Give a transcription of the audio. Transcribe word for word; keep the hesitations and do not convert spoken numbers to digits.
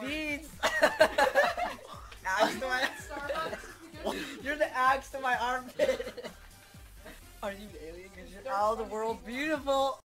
beats. Axe to my You're the axe to my armpit. Are you an alien? Cause you're all the world beautiful.